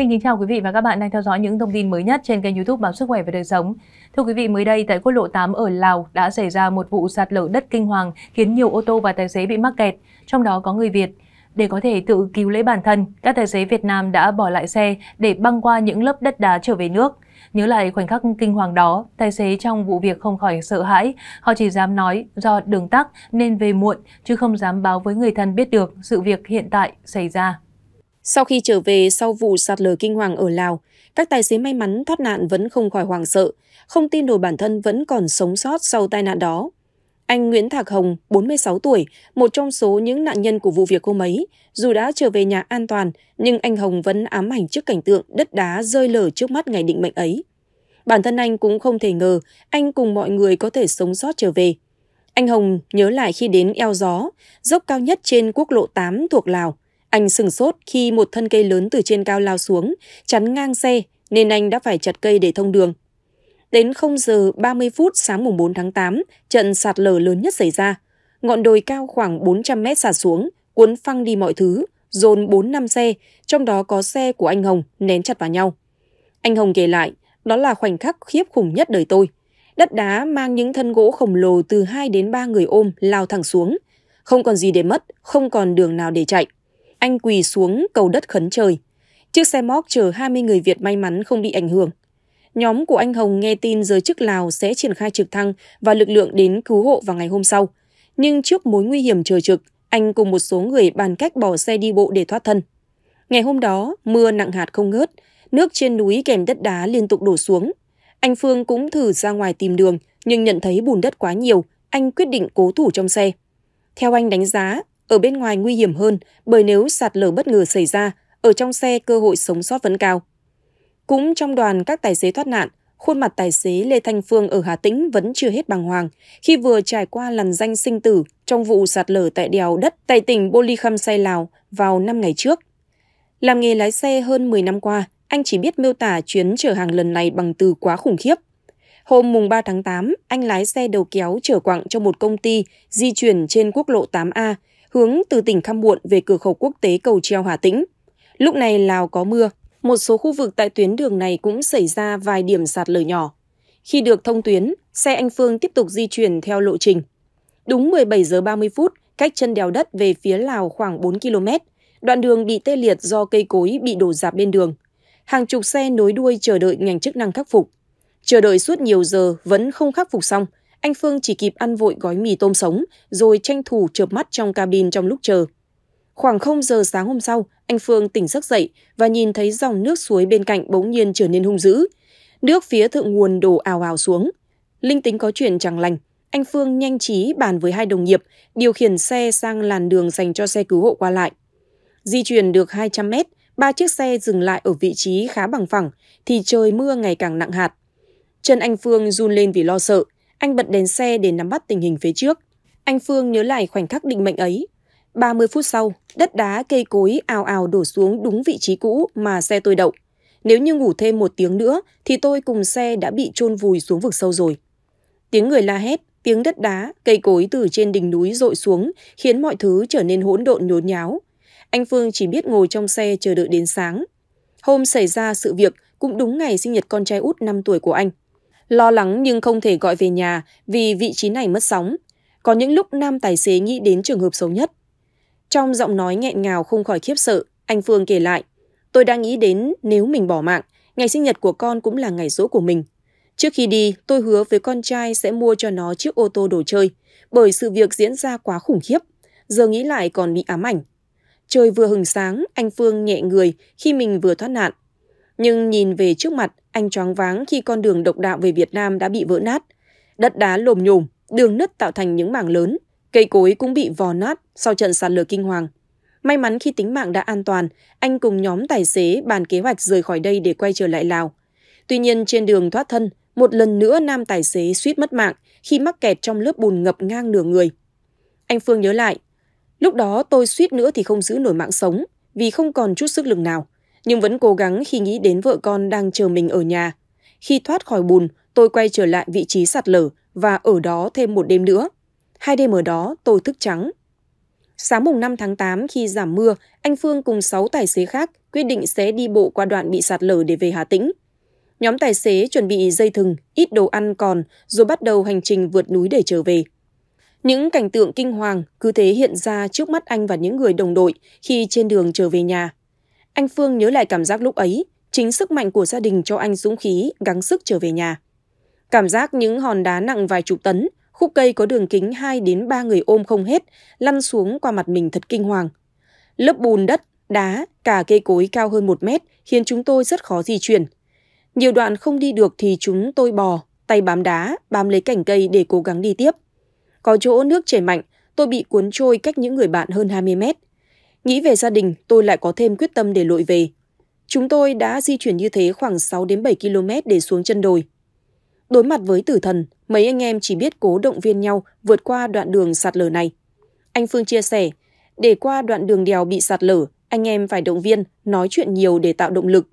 Xin kính chào quý vị và các bạn đang theo dõi những thông tin mới nhất trên kênh YouTube Báo Sức khỏe và Đời sống. Thưa quý vị, mới đây tại quốc lộ 8 ở Lào đã xảy ra một vụ sạt lở đất kinh hoàng khiến nhiều ô tô và tài xế bị mắc kẹt, trong đó có người Việt. Để có thể tự cứu lấy bản thân, các tài xế Việt Nam đã bỏ lại xe để băng qua những lớp đất đá trở về nước. Nhớ lại khoảnh khắc kinh hoàng đó, tài xế trong vụ việc không khỏi sợ hãi. Họ chỉ dám nói do đường tắc nên về muộn, chứ không dám báo với người thân biết được sự việc hiện tại xảy ra. Sau khi trở về sau vụ sạt lở kinh hoàng ở Lào, các tài xế may mắn thoát nạn vẫn không khỏi hoảng sợ, không tin nổi bản thân vẫn còn sống sót sau tai nạn đó. Anh Nguyễn Thạc Hồng, 46 tuổi, một trong số những nạn nhân của vụ việc hôm ấy, dù đã trở về nhà an toàn, nhưng anh Hồng vẫn ám ảnh trước cảnh tượng đất đá rơi lở trước mắt ngày định mệnh ấy. Bản thân anh cũng không thể ngờ anh cùng mọi người có thể sống sót trở về. Anh Hồng nhớ lại khi đến eo gió, dốc cao nhất trên quốc lộ 8 thuộc Lào. Anh sửng sốt khi một thân cây lớn từ trên cao lao xuống, chắn ngang xe nên anh đã phải chặt cây để thông đường. Đến 0 giờ 30 phút sáng mùng 4 tháng 8, trận sạt lở lớn nhất xảy ra. Ngọn đồi cao khoảng 400 mét sạt xuống, cuốn phăng đi mọi thứ, dồn 4-5 xe, trong đó có xe của anh Hồng nén chặt vào nhau. Anh Hồng kể lại, đó là khoảnh khắc khiếp khủng nhất đời tôi. Đất đá mang những thân gỗ khổng lồ từ 2 đến 3 người ôm lao thẳng xuống. Không còn gì để mất, không còn đường nào để chạy. Anh quỳ xuống cầu đất khấn trời. Chiếc xe móc chở 20 người Việt may mắn không bị ảnh hưởng. Nhóm của anh Hồng nghe tin giới chức Lào sẽ triển khai trực thăng và lực lượng đến cứu hộ vào ngày hôm sau. Nhưng trước mối nguy hiểm trời trực, anh cùng một số người bàn cách bỏ xe đi bộ để thoát thân. Ngày hôm đó, mưa nặng hạt không ngớt, nước trên núi kèm đất đá liên tục đổ xuống. Anh Phương cũng thử ra ngoài tìm đường, nhưng nhận thấy bùn đất quá nhiều, anh quyết định cố thủ trong xe. Theo anh đánh giá, ở bên ngoài nguy hiểm hơn, bởi nếu sạt lở bất ngờ xảy ra, ở trong xe cơ hội sống sót vẫn cao. Cũng trong đoàn các tài xế thoát nạn, khuôn mặt tài xế Lê Thanh Phương ở Hà Tĩnh vẫn chưa hết bàng hoàng khi vừa trải qua lằn ranh sinh tử trong vụ sạt lở tại đèo đất tại tỉnh Bô Ly Khăm Say, Lào vào 5 ngày trước. Làm nghề lái xe hơn 10 năm qua, anh chỉ biết miêu tả chuyến chở hàng lần này bằng từ quá khủng khiếp. Hôm mùng 3 tháng 8, anh lái xe đầu kéo chở quặng cho một công ty di chuyển trên quốc lộ 8A, hướng từ tỉnh Khăm Muộn về cửa khẩu quốc tế Cầu Treo, Hà Tĩnh. Lúc này Lào có mưa, một số khu vực tại tuyến đường này cũng xảy ra vài điểm sạt lở nhỏ. Khi được thông tuyến, xe anh Phương tiếp tục di chuyển theo lộ trình. Đúng 17 giờ 30 phút, cách chân đèo đất về phía Lào khoảng 4 km, đoạn đường bị tê liệt do cây cối bị đổ rạp bên đường. Hàng chục xe nối đuôi chờ đợi ngành chức năng khắc phục. Chờ đợi suốt nhiều giờ vẫn không khắc phục xong, anh Phương chỉ kịp ăn vội gói mì tôm sống rồi tranh thủ chợp mắt trong cabin trong lúc chờ. Khoảng 0 giờ sáng hôm sau, anh Phương tỉnh giấc dậy và nhìn thấy dòng nước suối bên cạnh bỗng nhiên trở nên hung dữ. Nước phía thượng nguồn đổ ào ào xuống. Linh tính có chuyện chẳng lành, anh Phương nhanh trí bàn với hai đồng nghiệp điều khiển xe sang làn đường dành cho xe cứu hộ qua lại. Di chuyển được 200 mét, ba chiếc xe dừng lại ở vị trí khá bằng phẳng thì trời mưa ngày càng nặng hạt. Chân anh Phương run lên vì lo sợ. Anh bật đèn xe để nắm bắt tình hình phía trước. Anh Phương nhớ lại khoảnh khắc định mệnh ấy. 30 phút sau, đất đá cây cối ào ào đổ xuống đúng vị trí cũ mà xe tôi đậu. Nếu như ngủ thêm một tiếng nữa thì tôi cùng xe đã bị chôn vùi xuống vực sâu rồi. Tiếng người la hét, tiếng đất đá, cây cối từ trên đỉnh núi dội xuống khiến mọi thứ trở nên hỗn độn nhốn nháo. Anh Phương chỉ biết ngồi trong xe chờ đợi đến sáng. Hôm xảy ra sự việc cũng đúng ngày sinh nhật con trai út 5 tuổi của anh. Lo lắng nhưng không thể gọi về nhà vì vị trí này mất sóng. Có những lúc nam tài xế nghĩ đến trường hợp xấu nhất. Trong giọng nói nghẹn ngào không khỏi khiếp sợ, anh Phương kể lại, tôi đang nghĩ đến nếu mình bỏ mạng, ngày sinh nhật của con cũng là ngày giỗ của mình. Trước khi đi, tôi hứa với con trai sẽ mua cho nó chiếc ô tô đồ chơi, bởi sự việc diễn ra quá khủng khiếp, giờ nghĩ lại còn bị ám ảnh. Trời vừa hừng sáng, anh Phương nhẹ người khi mình vừa thoát nạn. Nhưng nhìn về trước mặt, anh choáng váng khi con đường độc đạo về Việt Nam đã bị vỡ nát. Đất đá lồm nhồm, đường nứt tạo thành những mảng lớn. Cây cối cũng bị vò nát sau trận sạt lở kinh hoàng. May mắn khi tính mạng đã an toàn, anh cùng nhóm tài xế bàn kế hoạch rời khỏi đây để quay trở lại Lào. Tuy nhiên trên đường thoát thân, một lần nữa nam tài xế suýt mất mạng khi mắc kẹt trong lớp bùn ngập ngang nửa người. Anh Phương nhớ lại, lúc đó tôi suýt nữa thì không giữ nổi mạng sống vì không còn chút sức lực nào. Nhưng vẫn cố gắng khi nghĩ đến vợ con đang chờ mình ở nhà. Khi thoát khỏi bùn, tôi quay trở lại vị trí sạt lở và ở đó thêm một đêm nữa. 2 đêm ở đó tôi thức trắng. Sáng mùng 5 tháng 8 khi giảm mưa, anh Phương cùng 6 tài xế khác quyết định sẽ đi bộ qua đoạn bị sạt lở để về Hà Tĩnh. Nhóm tài xế chuẩn bị dây thừng, ít đồ ăn còn rồi bắt đầu hành trình vượt núi để trở về. Những cảnh tượng kinh hoàng cứ thế hiện ra trước mắt anh và những người đồng đội khi trên đường trở về nhà. Anh Phương nhớ lại cảm giác lúc ấy, chính sức mạnh của gia đình cho anh dũng khí gắng sức trở về nhà. Cảm giác những hòn đá nặng vài chục tấn, khúc cây có đường kính 2 đến 3 người ôm không hết, lăn xuống qua mặt mình thật kinh hoàng. Lớp bùn đất, đá, cả cây cối cao hơn 1 mét khiến chúng tôi rất khó di chuyển. Nhiều đoạn không đi được thì chúng tôi bò, tay bám đá, bám lấy cành cây để cố gắng đi tiếp. Có chỗ nước chảy mạnh, tôi bị cuốn trôi cách những người bạn hơn 20 mét. Nghĩ về gia đình, tôi lại có thêm quyết tâm để lội về. Chúng tôi đã di chuyển như thế khoảng 6 đến 7 km để xuống chân đồi. Đối mặt với tử thần, mấy anh em chỉ biết cố động viên nhau vượt qua đoạn đường sạt lở này. Anh Phương chia sẻ, để qua đoạn đường đèo bị sạt lở, anh em phải động viên, nói chuyện nhiều để tạo động lực.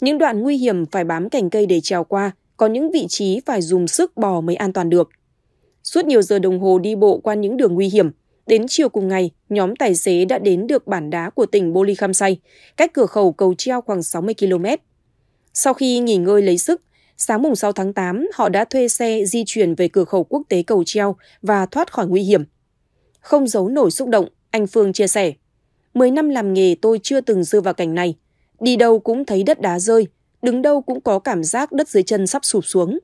Những đoạn nguy hiểm phải bám cành cây để trèo qua, có những vị trí phải dùng sức bò mới an toàn được. Suốt nhiều giờ đồng hồ đi bộ qua những đường nguy hiểm, đến chiều cùng ngày, nhóm tài xế đã đến được bản đá của tỉnh Bô Ly Khăm Say, cách cửa khẩu cầu treo khoảng 60 km. Sau khi nghỉ ngơi lấy sức, sáng mùng 6 tháng 8, họ đã thuê xe di chuyển về cửa khẩu quốc tế cầu treo và thoát khỏi nguy hiểm. Không giấu nổi xúc động, anh Phương chia sẻ, 10 năm làm nghề tôi chưa từng rơi vào cảnh này. Đi đâu cũng thấy đất đá rơi, đứng đâu cũng có cảm giác đất dưới chân sắp sụp xuống.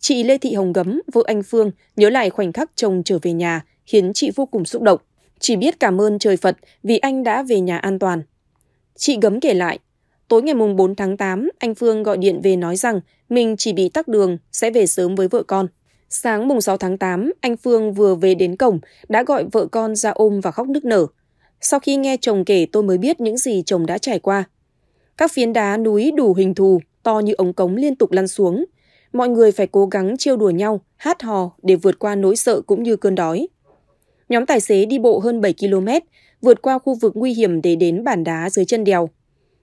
Chị Lê Thị Hồng Gấm, vợ anh Phương, nhớ lại khoảnh khắc chồng trở về nhà, khiến chị vô cùng xúc động. Chỉ biết cảm ơn trời Phật vì anh đã về nhà an toàn. Chị Gấm kể lại, tối ngày mùng 4 tháng 8, anh Phương gọi điện về nói rằng mình chỉ bị tắc đường, sẽ về sớm với vợ con. Sáng mùng 6 tháng 8, anh Phương vừa về đến cổng, đã gọi vợ con ra ôm và khóc nức nở. Sau khi nghe chồng kể tôi mới biết những gì chồng đã trải qua. Các phiến đá núi đủ hình thù, to như ống cống liên tục lăn xuống. Mọi người phải cố gắng trêu đùa nhau, hát hò để vượt qua nỗi sợ cũng như cơn đói. Nhóm tài xế đi bộ hơn 7 km, vượt qua khu vực nguy hiểm để đến bản đá dưới chân đèo.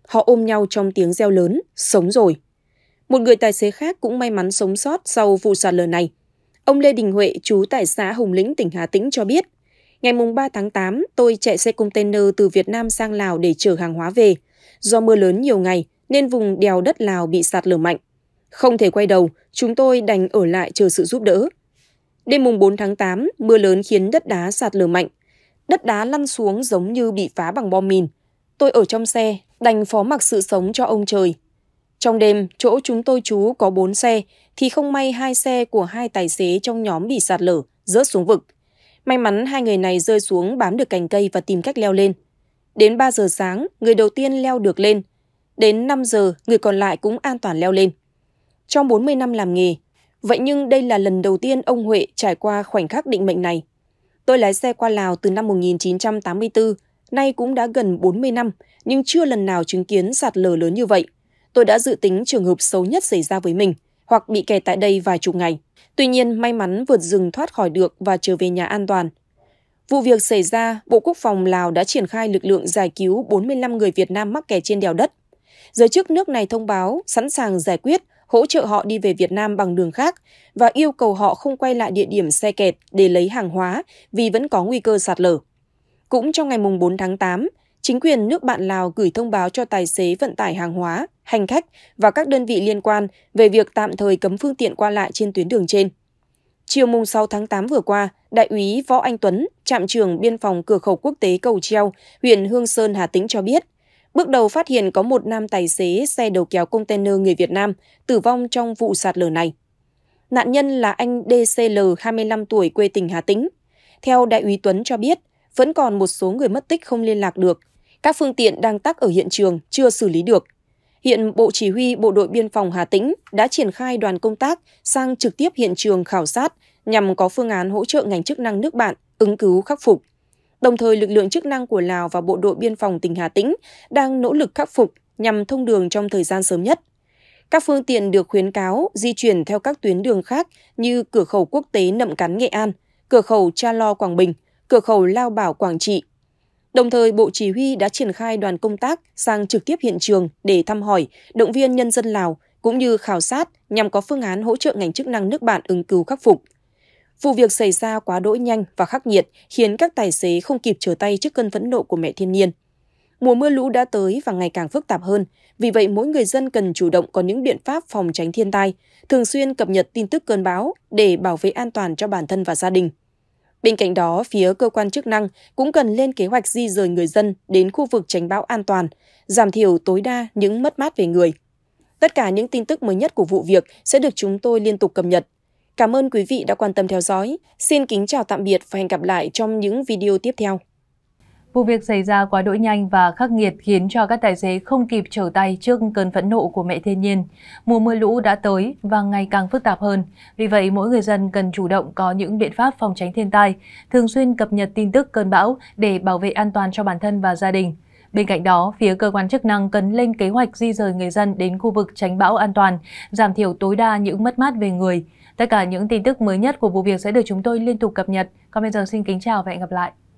Họ ôm nhau trong tiếng reo lớn, sống rồi. Một người tài xế khác cũng may mắn sống sót sau vụ sạt lở này. Ông Lê Đình Huệ, trú tại xã Hồng Lĩnh, tỉnh Hà Tĩnh cho biết, ngày 3 tháng 8, tôi chạy xe container từ Việt Nam sang Lào để chở hàng hóa về. Do mưa lớn nhiều ngày nên vùng đèo đất Lào bị sạt lở mạnh. Không thể quay đầu, chúng tôi đành ở lại chờ sự giúp đỡ. Đêm mùng 4 tháng 8, mưa lớn khiến đất đá sạt lở mạnh. Đất đá lăn xuống giống như bị phá bằng bom mìn. Tôi ở trong xe, đành phó mặc sự sống cho ông trời. Trong đêm, chỗ chúng tôi trú có 4 xe, thì không may 2 xe của 2 tài xế trong nhóm bị sạt lở, rớt xuống vực. May mắn 2 người này rơi xuống bám được cành cây và tìm cách leo lên. Đến 3 giờ sáng, người đầu tiên leo được lên. Đến 5 giờ, người còn lại cũng an toàn leo lên. Trong 40 năm làm nghề, vậy nhưng đây là lần đầu tiên ông Huệ trải qua khoảnh khắc định mệnh này. Tôi lái xe qua Lào từ năm 1984, nay cũng đã gần 40 năm, nhưng chưa lần nào chứng kiến sạt lở lớn như vậy. Tôi đã dự tính trường hợp xấu nhất xảy ra với mình, hoặc bị kẹt tại đây vài chục ngày. Tuy nhiên, may mắn vượt rừng thoát khỏi được và trở về nhà an toàn. Vụ việc xảy ra, Bộ Quốc phòng Lào đã triển khai lực lượng giải cứu 45 người Việt Nam mắc kẹt trên đèo đất. Giới chức nước này thông báo sẵn sàng giải quyết, hỗ trợ họ đi về Việt Nam bằng đường khác và yêu cầu họ không quay lại địa điểm xe kẹt để lấy hàng hóa vì vẫn có nguy cơ sạt lở. Cũng trong ngày 4 tháng 8, chính quyền nước bạn Lào gửi thông báo cho tài xế vận tải hàng hóa, hành khách và các đơn vị liên quan về việc tạm thời cấm phương tiện qua lại trên tuyến đường trên. Chiều 6 tháng 8 vừa qua, Đại úy Võ Anh Tuấn, trạm trưởng biên phòng cửa khẩu quốc tế Cầu Treo, huyện Hương Sơn, Hà Tĩnh cho biết, bước đầu phát hiện có một nam tài xế xe đầu kéo container người Việt Nam tử vong trong vụ sạt lở này. Nạn nhân là anh DCL, 25 tuổi, quê tỉnh Hà Tĩnh. Theo Đại úy Tuấn cho biết, vẫn còn một số người mất tích không liên lạc được. Các phương tiện đang tắc ở hiện trường, chưa xử lý được. Hiện Bộ Chỉ huy Bộ đội Biên phòng Hà Tĩnh đã triển khai đoàn công tác sang trực tiếp hiện trường khảo sát nhằm có phương án hỗ trợ ngành chức năng nước bạn ứng cứu khắc phục. Đồng thời, lực lượng chức năng của Lào và Bộ đội Biên phòng tỉnh Hà Tĩnh đang nỗ lực khắc phục nhằm thông đường trong thời gian sớm nhất. Các phương tiện được khuyến cáo di chuyển theo các tuyến đường khác như cửa khẩu quốc tế Nậm Cắn, Nghệ An, cửa khẩu Cha Lo, Quảng Bình, cửa khẩu Lao Bảo, Quảng Trị. Đồng thời, Bộ Chỉ huy đã triển khai đoàn công tác sang trực tiếp hiện trường để thăm hỏi, động viên nhân dân Lào cũng như khảo sát nhằm có phương án hỗ trợ ngành chức năng nước bạn ứng cứu khắc phục. Vụ việc xảy ra quá đỗi nhanh và khắc nghiệt khiến các tài xế không kịp trở tay trước cơn phẫn nộ của mẹ thiên nhiên. Mùa mưa lũ đã tới và ngày càng phức tạp hơn, vì vậy mỗi người dân cần chủ động có những biện pháp phòng tránh thiên tai, thường xuyên cập nhật tin tức cơn bão để bảo vệ an toàn cho bản thân và gia đình. Bên cạnh đó, phía cơ quan chức năng cũng cần lên kế hoạch di dời người dân đến khu vực tránh bão an toàn, giảm thiểu tối đa những mất mát về người. Tất cả những tin tức mới nhất của vụ việc sẽ được chúng tôi liên tục cập nhật. Cảm ơn quý vị đã quan tâm theo dõi. Xin kính chào tạm biệt và hẹn gặp lại trong những video tiếp theo. Vụ việc xảy ra quá đỗi nhanh và khắc nghiệt khiến cho các tài xế không kịp trở tay trước cơn phẫn nộ của mẹ thiên nhiên. Mùa mưa lũ đã tới và ngày càng phức tạp hơn. Vì vậy, mỗi người dân cần chủ động có những biện pháp phòng tránh thiên tai, thường xuyên cập nhật tin tức cơn bão để bảo vệ an toàn cho bản thân và gia đình. Bên cạnh đó, phía cơ quan chức năng cần lên kế hoạch di dời người dân đến khu vực tránh bão an toàn, giảm thiểu tối đa những mất mát về người. Tất cả những tin tức mới nhất của vụ việc sẽ được chúng tôi liên tục cập nhật. Còn bây giờ xin kính chào và hẹn gặp lại!